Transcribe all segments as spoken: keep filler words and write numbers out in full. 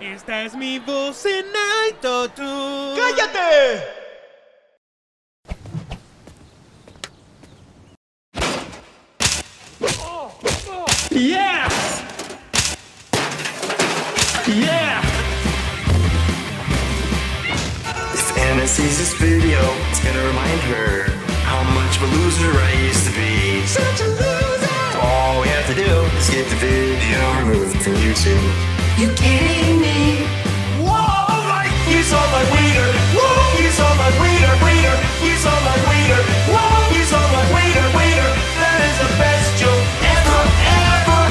Esta es mi voz en alto tú. ¡Cállate! Oh, oh. Yeah! Yeah! If Anna sees this video, it's gonna remind her how much of a loser I used to be. Such a loser! So all we have to do is get the video removed from YouTube. You kidding me? Whoa, right. You saw my wiener. Whoa, you saw my wiener, wiener. You saw my wiener. Whoa, you saw my wiener, wiener. That is the best joke ever, ever.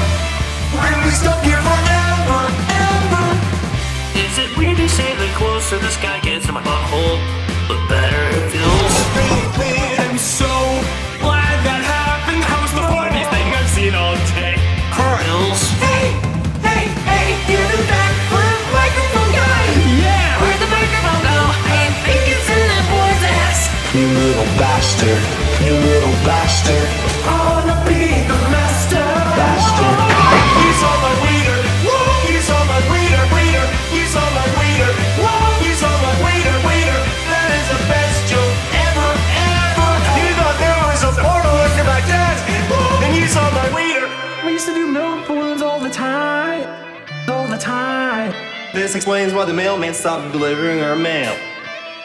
We're gonna be stuck here forever, ever. Is it weird to say the closer this guy gets to my butthole, the better it feels? I'm so glad that happened. That was the funniest thing I've seen all day. Curls. Hey. You're the backflip microphone guy! Yeah! Where'd the microphone go? I think it's in that boy's ass! You little bastard! You little bastard! I wanna be the master! Bastard! Whoa. You saw my wiener! Whoa! You saw my wiener! Wiener! You saw my wiener! Whoa! You saw my wiener! Wiener! That is the best joke ever! Ever! You thought there was a portal under my desk! And you saw my wiener! We used to do milk balloons all the time! All the time. This explains why the mailman stopped delivering our mail.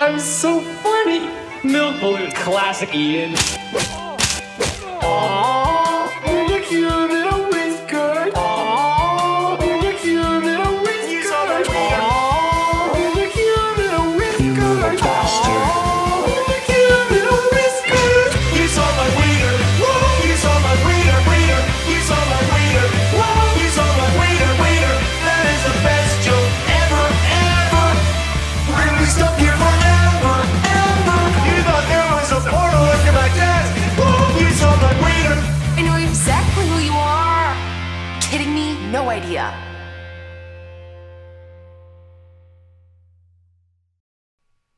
I'm so funny. Milk balloon, classic Ian. Aww, you're cute little whisker. Aww, you're cute little whisker. Aww, you're cute little whisker. You little bastard. Aww, you're cute little whisker. You saw my wiener. Whoa, you saw my wiener, wiener. You saw my wiener. Whoa, you saw my wiener, wiener. That is the best joke ever, ever. We're gonna be stuck here forever, ever. You thought there was a portal under my desk. Whoa, you saw my wiener. I know exactly who you are. Kidding me? No idea.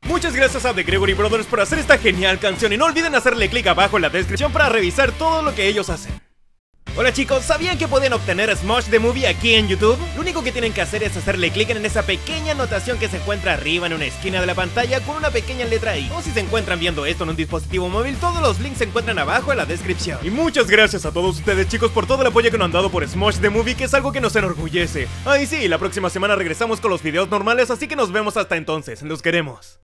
Muchas gracias a The Gregory Brothers por hacer esta genial canción. Y no olviden hacerle clic abajo en la descripción para revisar todo lo que ellos hacen. Hola chicos, ¿sabían que pueden obtener Smosh The Movie aquí en YouTube? Lo único que tienen que hacer es hacerle clic en esa pequeña anotación que se encuentra arriba en una esquina de la pantalla con una pequeña letra I. O si se encuentran viendo esto en un dispositivo móvil, todos los links se encuentran abajo en la descripción. Y muchas gracias a todos ustedes chicos por todo el apoyo que nos han dado por Smosh The Movie, que es algo que nos enorgullece. Ah, y sí, la próxima semana regresamos con los videos normales, así que nos vemos hasta entonces, los queremos.